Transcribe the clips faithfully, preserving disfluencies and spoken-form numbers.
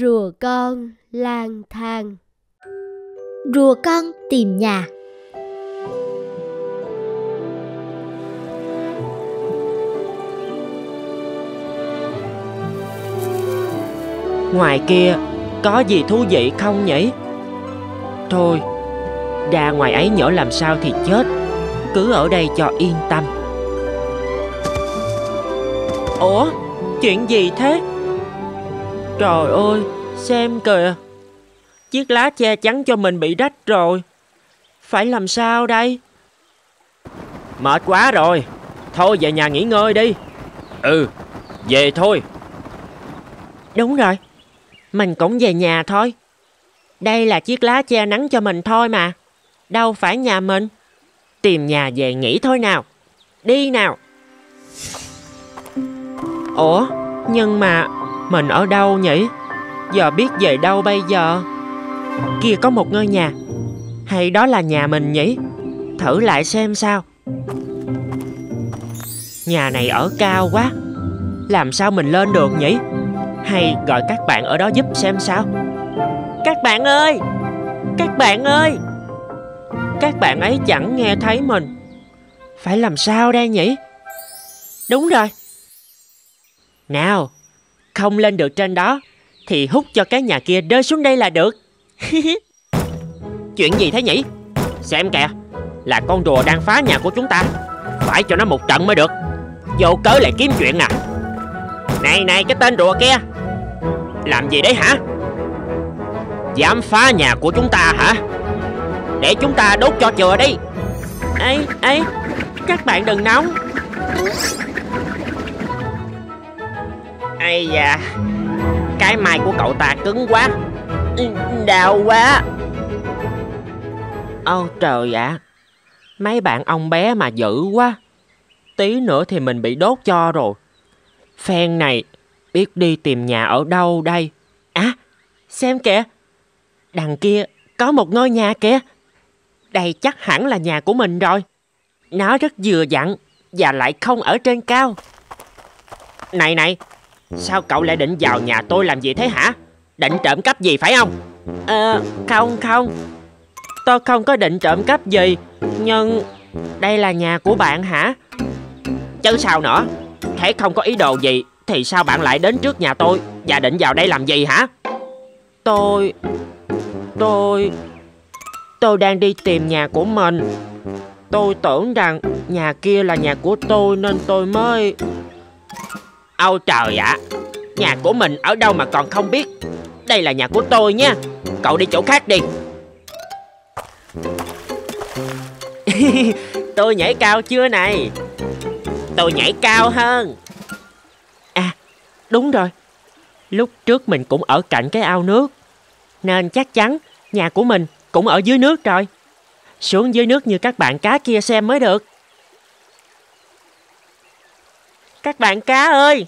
Rùa con lang thang. Rùa con tìm nhà. Ngoài kia có gì thú vị không nhỉ? Thôi, ra ngoài ấy nhỡ làm sao thì chết, cứ ở đây cho yên tâm. Ủa, chuyện gì thế? Trời ơi, xem kìa, chiếc lá che chắn cho mình bị rách rồi. Phải làm sao đây? Mệt quá rồi, thôi về nhà nghỉ ngơi đi. Ừ, về thôi. Đúng rồi, mình cũng về nhà thôi. Đây là chiếc lá che nắng cho mình thôi mà, đâu phải nhà mình. Tìm nhà về nghỉ thôi nào. Đi nào. Ủa, nhưng mà mình ở đâu nhỉ? Giờ biết về đâu bây giờ? Kia có một ngôi nhà. Hay đó là nhà mình nhỉ? Thử lại xem sao. Nhà này ở cao quá, làm sao mình lên được nhỉ? Hay gọi các bạn ở đó giúp xem sao. Các bạn ơi, các bạn ơi. Các bạn ấy chẳng nghe thấy mình. Phải làm sao đây nhỉ? Đúng rồi. Nào, không lên được trên đó thì hút cho cái nhà kia rơi xuống đây là được. Chuyện gì thế nhỉ? Xem kìa, là con rùa đang phá nhà của chúng ta. Phải cho nó một trận mới được, vô cớ lại kiếm chuyện nè. Này này, cái tên rùa kia, làm gì đấy hả? Dám phá nhà của chúng ta hả? Để chúng ta đốt cho chừa đi. Ê, ê, các bạn đừng nóng. Ây da, cái mai của cậu ta cứng quá, đau quá. Ô trời ạ, mấy bạn ông bé mà dữ quá. Tí nữa thì mình bị đốt cho rồi. Phen này biết đi tìm nhà ở đâu đây. À, xem kìa, đằng kia có một ngôi nhà kìa. Đây chắc hẳn là nhà của mình rồi. Nó rất vừa vặn và lại không ở trên cao. Này này, sao cậu lại định vào nhà tôi làm gì thế hả? Định trộm cắp gì phải không? Ờ, không không, tôi không có định trộm cắp gì. Nhưng đây là nhà của bạn hả? Chứ sao nữa, thế không có ý đồ gì thì sao bạn lại đến trước nhà tôi và định vào đây làm gì hả? Tôi... Tôi... Tôi đang đi tìm nhà của mình. Tôi tưởng rằng nhà kia là nhà của tôi nên tôi mới... Ôi trời ạ, nhà của mình ở đâu mà còn không biết. Đây là nhà của tôi nha, cậu đi chỗ khác đi. Tôi nhảy cao chưa này? Tôi nhảy cao hơn. À, đúng rồi, lúc trước mình cũng ở cạnh cái ao nước, nên chắc chắn nhà của mình cũng ở dưới nước rồi. Xuống dưới nước như các bạn cá kia xem mới được. Các bạn cá ơi,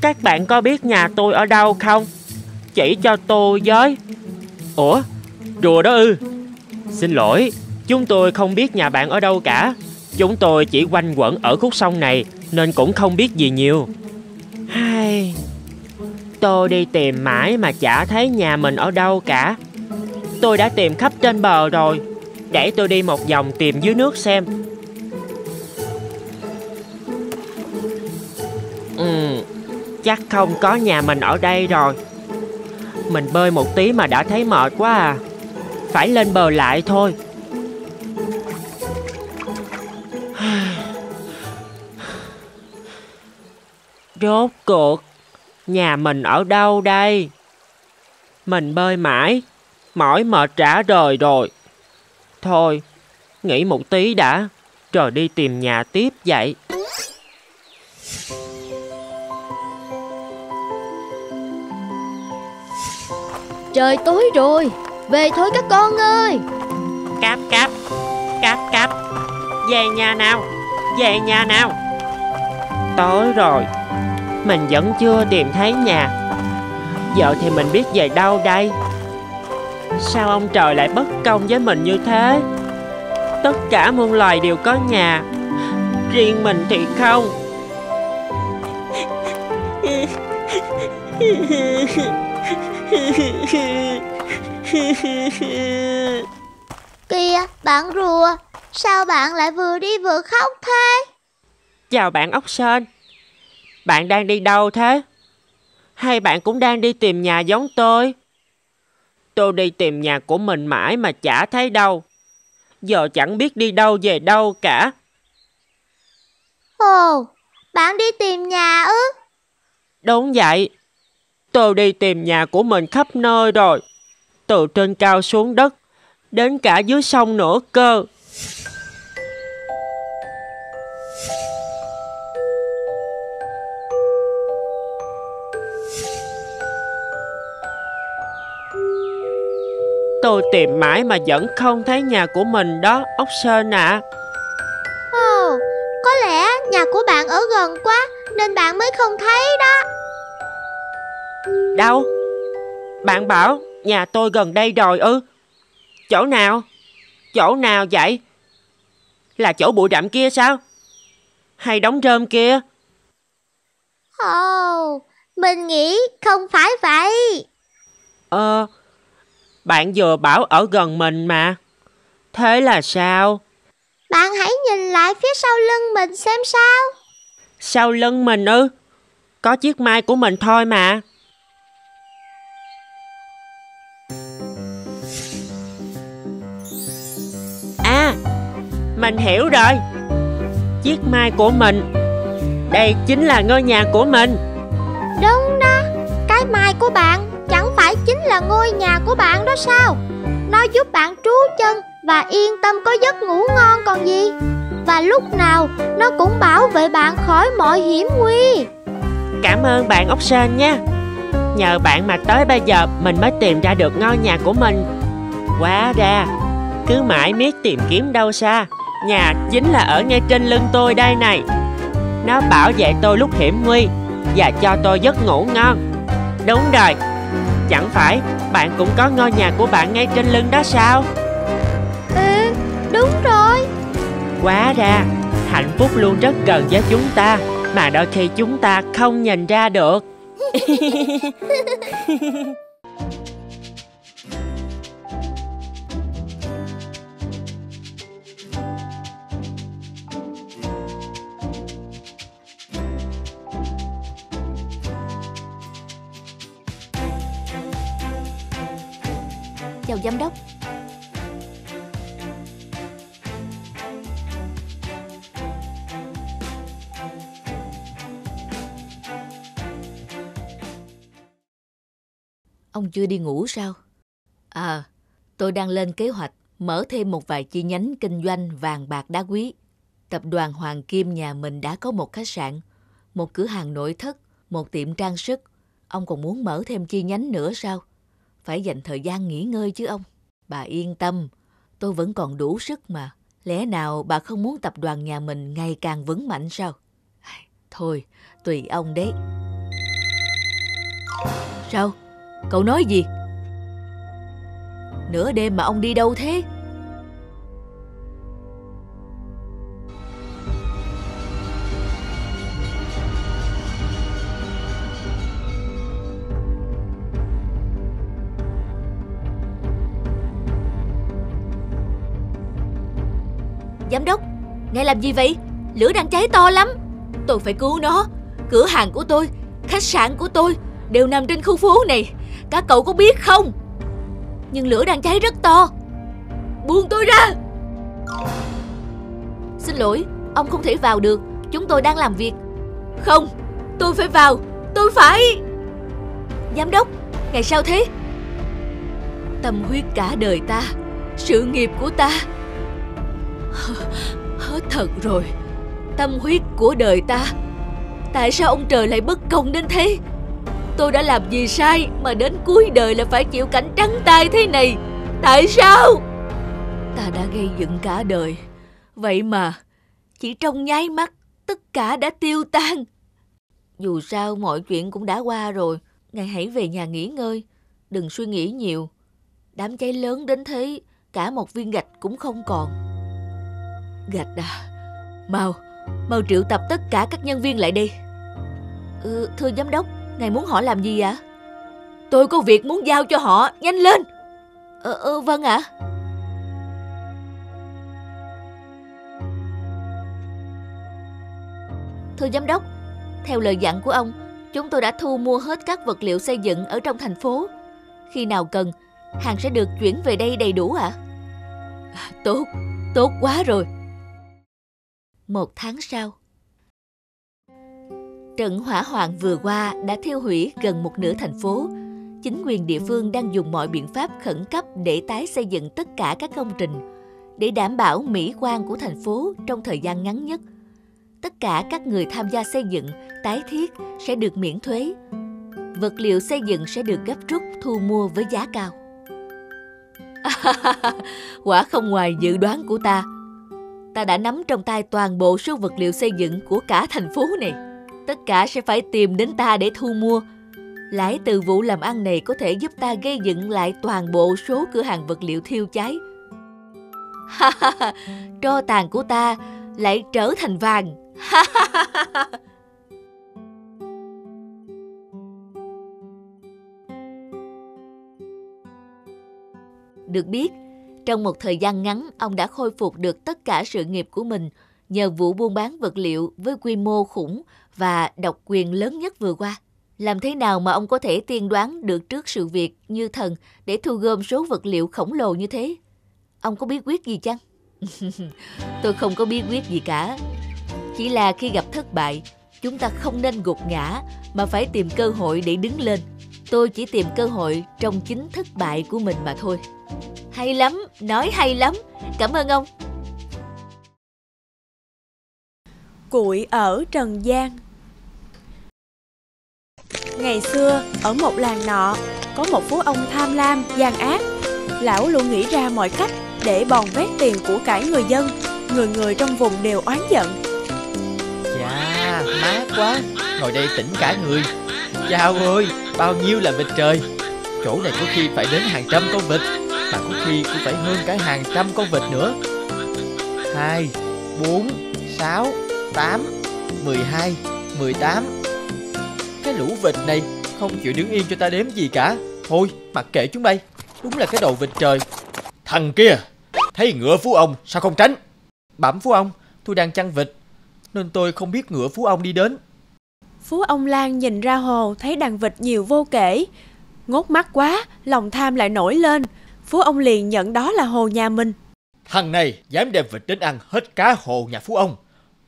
các bạn có biết nhà tôi ở đâu không? Chỉ cho tôi với. Ủa, rùa đó ư? Xin lỗi, chúng tôi không biết nhà bạn ở đâu cả. Chúng tôi chỉ quanh quẩn ở khúc sông này nên cũng không biết gì nhiều. Hay... Tôi đi tìm mãi mà chả thấy nhà mình ở đâu cả. Tôi đã tìm khắp trên bờ rồi. Để tôi đi một vòng tìm dưới nước xem. Ừ, chắc không có nhà mình ở đây rồi. Mình bơi một tí mà đã thấy mệt quá à. Phải lên bờ lại thôi. Rốt cuộc nhà mình ở đâu đây? Mình bơi mãi, mỏi mệt rã rời rồi. Thôi, nghỉ một tí đã, rồi đi tìm nhà tiếp vậy. Trời tối rồi, về thôi các con ơi. Cáp cáp, cáp cáp, về nhà nào, về nhà nào. Tối rồi, mình vẫn chưa tìm thấy nhà. Giờ thì mình biết về đâu đây? Sao ông trời lại bất công với mình như thế? Tất cả muôn loài đều có nhà, riêng mình thì không. Kìa bạn rùa, sao bạn lại vừa đi vừa khóc thế? Chào bạn ốc sên, bạn đang đi đâu thế? Hay bạn cũng đang đi tìm nhà giống tôi? Tôi đi tìm nhà của mình mãi mà chả thấy đâu. Giờ chẳng biết đi đâu về đâu cả. Ồ, bạn đi tìm nhà ư? Đúng vậy. Tôi đi tìm nhà của mình khắp nơi rồi. Từ trên cao xuống đất, đến cả dưới sông nữa cơ. Tôi tìm mãi mà vẫn không thấy nhà của mình đó, ốc sên ạ. Ồ, có lẽ nhà của bạn ở gần quá nên bạn mới không thấy đó. Đâu? Bạn bảo nhà tôi gần đây rồi ư? Chỗ nào? Chỗ nào vậy? Là chỗ bụi rậm kia sao? Hay đống rơm kia? Ồ, mình nghĩ không phải vậy. Ờ... Bạn vừa bảo ở gần mình mà. Thế là sao? Bạn hãy nhìn lại phía sau lưng mình xem sao. Sau lưng mình ư? Có chiếc mai của mình thôi mà. À, mình hiểu rồi. Chiếc mai của mình. Đây chính là ngôi nhà của mình. Đúng đó, cái mai của bạn chính là ngôi nhà của bạn đó sao? Nó giúp bạn trú chân và yên tâm có giấc ngủ ngon còn gì. Và lúc nào nó cũng bảo vệ bạn khỏi mọi hiểm nguy. Cảm ơn bạn ốc sên nha. Nhờ bạn mà tới bây giờ mình mới tìm ra được ngôi nhà của mình. Quá ra cứ mãi miết tìm kiếm đâu xa, nhà chính là ở ngay trên lưng tôi đây này. Nó bảo vệ tôi lúc hiểm nguy và cho tôi giấc ngủ ngon. Đúng rồi, chẳng phải bạn cũng có ngôi nhà của bạn ngay trên lưng đó sao? Ừ, đúng rồi. Quá ra, hạnh phúc luôn rất gần với chúng ta, mà đôi khi chúng ta không nhìn ra được. Chào giám đốc. Ông chưa đi ngủ sao? À, tôi đang lên kế hoạch mở thêm một vài chi nhánh kinh doanh vàng bạc đá quý. Tập đoàn Hoàng Kim nhà mình đã có một khách sạn, một cửa hàng nội thất, một tiệm trang sức. Ông còn muốn mở thêm chi nhánh nữa sao? Phải dành thời gian nghỉ ngơi chứ ông. Bà yên tâm, tôi vẫn còn đủ sức mà. Lẽ nào bà không muốn tập đoàn nhà mình ngày càng vững mạnh sao? Thôi, tùy ông đấy. Sao? Cậu nói gì? Nửa đêm mà ông đi đâu thế? Giám đốc, ngài làm gì vậy? Lửa đang cháy to lắm. Tôi phải cứu nó. Cửa hàng của tôi, khách sạn của tôi đều nằm trên khu phố này. Các cậu có biết không? Nhưng lửa đang cháy rất to. Buông tôi ra. Xin lỗi, ông không thể vào được. Chúng tôi đang làm việc. Không, tôi phải vào. Tôi phải. Giám đốc, ngài sao thế? Tâm huyết cả đời ta, sự nghiệp của ta. Hết thật rồi. Tâm huyết của đời ta. Tại sao ông trời lại bất công đến thế? Tôi đã làm gì sai mà đến cuối đời là phải chịu cảnh trắng tay thế này? Tại sao? Ta đã gây dựng cả đời, vậy mà chỉ trong nháy mắt tất cả đã tiêu tan. Dù sao mọi chuyện cũng đã qua rồi. Ngài hãy về nhà nghỉ ngơi, đừng suy nghĩ nhiều. Đám cháy lớn đến thế, cả một viên gạch cũng không còn. Gạch à? Mau, mau triệu tập tất cả các nhân viên lại đi. Ừ, thưa giám đốc, ngài muốn họ làm gì ạ? Tôi có việc muốn giao cho họ. Nhanh lên. Ờ, ờ vâng ạ. Thưa giám đốc, theo lời dặn của ông, chúng tôi đã thu mua hết các vật liệu xây dựng ở trong thành phố. Khi nào cần, hàng sẽ được chuyển về đây đầy đủ ạ? À? Tốt, tốt quá rồi. Một tháng sau, trận hỏa hoạn vừa qua đã thiêu hủy gần một nửa thành phố. Chính quyền địa phương đang dùng mọi biện pháp khẩn cấp để tái xây dựng tất cả các công trình, để đảm bảo mỹ quan của thành phố trong thời gian ngắn nhất. Tất cả các người tham gia xây dựng, tái thiết sẽ được miễn thuế. Vật liệu xây dựng sẽ được gấp rút thu mua với giá cao. Quả không ngoài dự đoán của ta. Ta đã nắm trong tay toàn bộ số vật liệu xây dựng của cả thành phố này. Tất cả sẽ phải tìm đến ta để thu mua. Lãi từ vụ làm ăn này có thể giúp ta gây dựng lại toàn bộ số cửa hàng vật liệu thiêu cháy. Tro tàn của ta lại trở thành vàng. Được biết, trong một thời gian ngắn, ông đã khôi phục được tất cả sự nghiệp của mình nhờ vụ buôn bán vật liệu với quy mô khủng và độc quyền lớn nhất vừa qua. Làm thế nào mà ông có thể tiên đoán được trước sự việc như thần để thu gom số vật liệu khổng lồ như thế? Ông có bí quyết gì chăng? Tôi không có bí quyết gì cả. Chỉ là khi gặp thất bại, chúng ta không nên gục ngã mà phải tìm cơ hội để đứng lên. Tôi chỉ tìm cơ hội trong chính thất bại của mình mà thôi. Hay lắm, nói hay lắm. Cảm ơn ông. Cuội ở trần gian. Ngày xưa, ở một làng nọ, có một phú ông tham lam, gian ác. Lão luôn nghĩ ra mọi cách để bòn vét tiền của cải người dân. Người người trong vùng đều oán giận. Chà, mát quá, ngồi đây tỉnh cả người. Chào ơi, bao nhiêu là vịt trời. Chỗ này có khi phải đến hàng trăm con vịt, mà có khi cũng phải hơn cả hàng trăm con vịt nữa. Hai, bốn, sáu, tám, mười hai, mười tám. Cái lũ vịt này không chịu đứng yên cho ta đếm gì cả. Thôi, mặc kệ chúng bay. Đúng là cái đầu vịt trời. Thằng kia, thấy ngựa phú ông sao không tránh? Bẩm phú ông, tôi đang chăn vịt nên tôi không biết ngựa phú ông đi đến. Phú ông Lang nhìn ra hồ, thấy đàn vịt nhiều vô kể. Ngốt mắt quá, lòng tham lại nổi lên. Phú ông liền nhận đó là hồ nhà mình. Thằng này dám đem vịt đến ăn hết cá hồ nhà phú ông.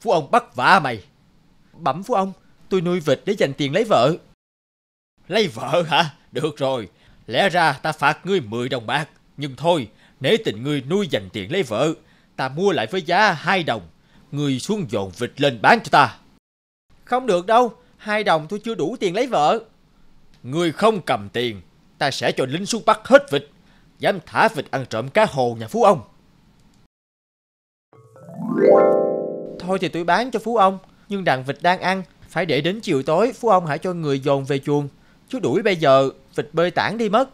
Phú ông bắt vạ mày. Bẩm phú ông, tôi nuôi vịt để dành tiền lấy vợ. Lấy vợ hả? Được rồi, lẽ ra ta phạt ngươi mười đồng bạc. Nhưng thôi, nể tình ngươi nuôi dành tiền lấy vợ, ta mua lại với giá hai đồng. Ngươi xuống dọn vịt lên bán cho ta. Không được đâu, hai đồng tôi chưa đủ tiền lấy vợ. Ngươi không cầm tiền, ta sẽ cho lính xuống bắt hết vịt. Dám thả vịt ăn trộm cá hồ nhà phú ông. Thôi thì tôi bán cho phú ông, nhưng đàn vịt đang ăn, phải để đến chiều tối phú ông hãy cho người dồn về chuồng, chứ đuổi bây giờ vịt bơi tản đi mất.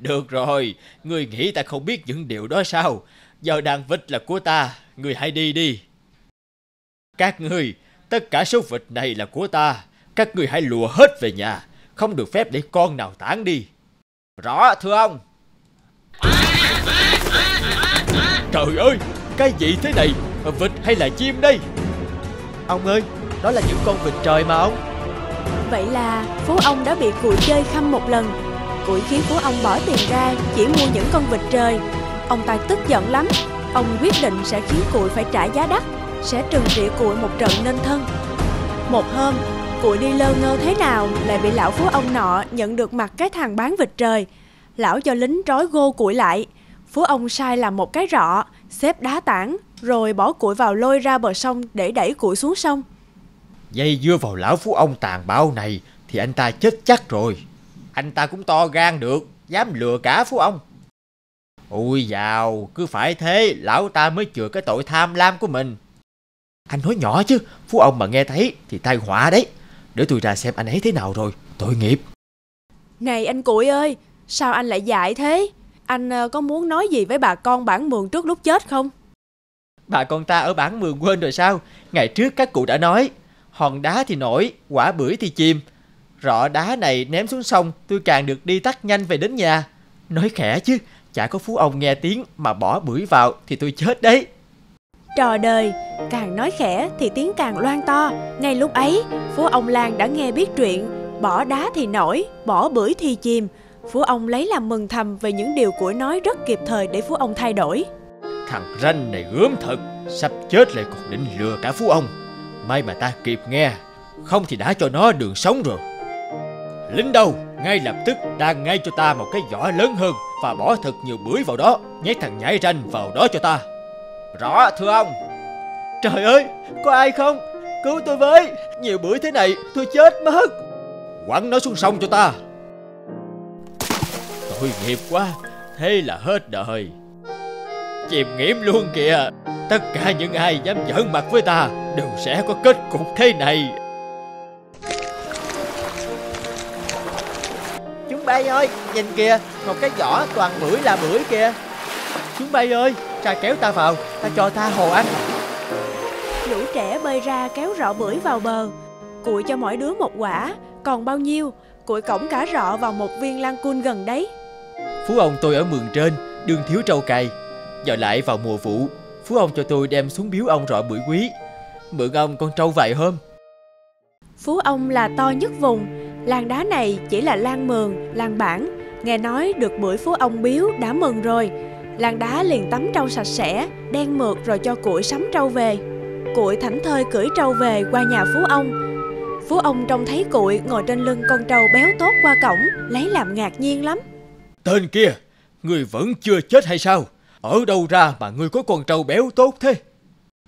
Được rồi, ngươi nghĩ ta không biết những điều đó sao? Giờ đàn vịt là của ta, ngươi hãy đi đi. Các ngươi, tất cả số vịt này là của ta, các ngươi hãy lùa hết về nhà, không được phép để con nào tản đi. Rõ thưa ông. Trời ơi, cái gì thế này? Vịt hay là chim đây? Ông ơi, đó là những con vịt trời mà ông. Vậy là phố ông đã bị cuội chơi khăm một lần. Cuội khiến phú ông bỏ tiền ra chỉ mua những con vịt trời. Ông ta tức giận lắm. Ông quyết định sẽ khiến cuội phải trả giá đắt, sẽ trừng trị cuội một trận nên thân. Một hôm, cuội đi lơ ngơ thế nào lại bị lão phú ông nọ nhận được mặt cái thằng bán vịt trời. Lão cho lính trói gô cuội lại. Phú ông sai làm một cái rọ, xếp đá tảng, rồi bỏ cuội vào lôi ra bờ sông để đẩy cuội xuống sông. Dây dưa vào lão phú ông tàn bạo này thì anh ta chết chắc rồi. Anh ta cũng to gan được, dám lừa cả phú ông. Ôi dào, cứ phải thế, lão ta mới chừa cái tội tham lam của mình. Anh nói nhỏ chứ, phú ông mà nghe thấy thì tai họa đấy. Để tôi ra xem anh ấy thế nào rồi, tội nghiệp. Này anh Cuội ơi, sao anh lại dại thế? Anh có muốn nói gì với bà con bản Mường trước lúc chết không? Bà con ta ở bản Mường quên rồi sao? Ngày trước các cụ đã nói, hòn đá thì nổi, quả bưởi thì chìm. Rõ đá này ném xuống sông, tôi càng được đi tắt nhanh về đến nhà. Nói khẽ chứ, chả có phú ông nghe tiếng mà bỏ bưởi vào thì tôi chết đấy. Trò đời, càng nói khẽ thì tiếng càng loan to. Ngay lúc ấy, phú ông Lang đã nghe biết chuyện, bỏ đá thì nổi, bỏ bưởi thì chìm. Phú ông lấy làm mừng thầm về những điều của nói rất kịp thời để phú ông thay đổi. Thằng ranh này gớm thật, sắp chết lại còn định lừa cả phú ông. May mà ta kịp nghe, không thì đã cho nó đường sống rồi. Lính đâu, ngay lập tức đang ngay cho ta một cái giỏ lớn hơn và bỏ thật nhiều bưởi vào đó, nhét thằng nhãi ranh vào đó cho ta. Rõ thưa ông. Trời ơi, có ai không? Cứu tôi với, nhiều bưởi thế này tôi chết mất. Quẳng nó xuống sông cho ta. Tội nghiệp quá, thế là hết đời. Chìm nghiệm luôn kìa. Tất cả những ai dám giỡn mặt với ta đều sẽ có kết cục thế này. Chúng bay ơi, nhìn kìa, một cái giỏ toàn bưởi là bưởi kìa. Chúng bay ơi, ra kéo ta vào, ta cho tha hồ anh. Lũ trẻ bơi ra kéo rọ bưởi vào bờ. Cụi cho mỗi đứa một quả, còn bao nhiêu, cụi cổng cả rọ vào một viên lan cun gần đấy. Phú ông tôi ở mường trên, đương thiếu trâu cày. Giờ lại vào mùa vụ, phú ông cho tôi đem xuống biếu ông rọ bưởi quý. Mượn ông con trâu vài hôm. Phú ông là to nhất vùng, làng đá này chỉ là làng mường, làng bản. Nghe nói được bưởi phú ông biếu đã mừng rồi. Làng đá liền tắm trâu sạch sẽ, đen mượt rồi cho củi sắm trâu về. Củi thảnh thơi cưỡi trâu về qua nhà phú ông. Phú ông trông thấy củi ngồi trên lưng con trâu béo tốt qua cổng, lấy làm ngạc nhiên lắm. Tên kia, ngươi vẫn chưa chết hay sao? Ở đâu ra mà ngươi có con trâu béo tốt thế?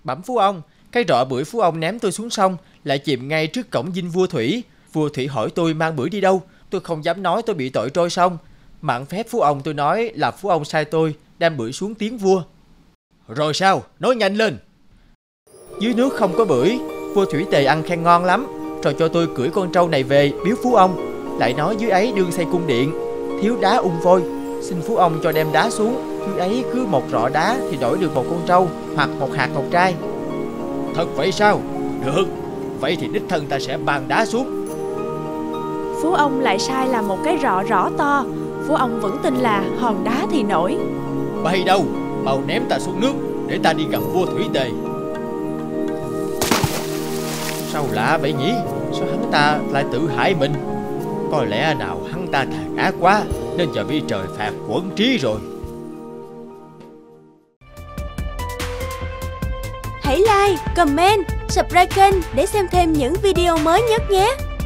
Bẩm phú ông, cái rọ bưởi phú ông ném tôi xuống sông lại chìm ngay trước cổng dinh vua Thủy. Vua Thủy hỏi tôi mang bưởi đi đâu, tôi không dám nói tôi bị tội trôi sông. Mạn phép phú ông tôi nói là phú ông sai tôi đem bưởi xuống tiếng vua. Rồi sao? Nói nhanh lên. Dưới nước không có bưởi, vua Thủy Tề ăn khen ngon lắm, rồi cho tôi cưỡi con trâu này về biếu phú ông. Lại nói dưới ấy đương xây cung điện, thiếu đá ung vôi, xin phú ông cho đem đá xuống. Dưới ấy cứ một rọ đá thì đổi được một con trâu hoặc một hạt ngọc trai. Thật vậy sao? Được, vậy thì đích thân ta sẽ bàn đá xuống. Phú ông lại sai là một cái rọ rõ to. Phú ông vẫn tin là hòn đá thì nổi. Bay đâu, mau ném ta xuống nước để ta đi gặp vua Thủy Tề. Sao lạ vậy nhỉ? Sao hắn ta lại tự hại mình? Có lẽ nào hắn ta tàn ác quá nên giờ bị trời phạt quẫn trí rồi. Hãy like, comment, subscribe kênh để xem thêm những video mới nhất nhé.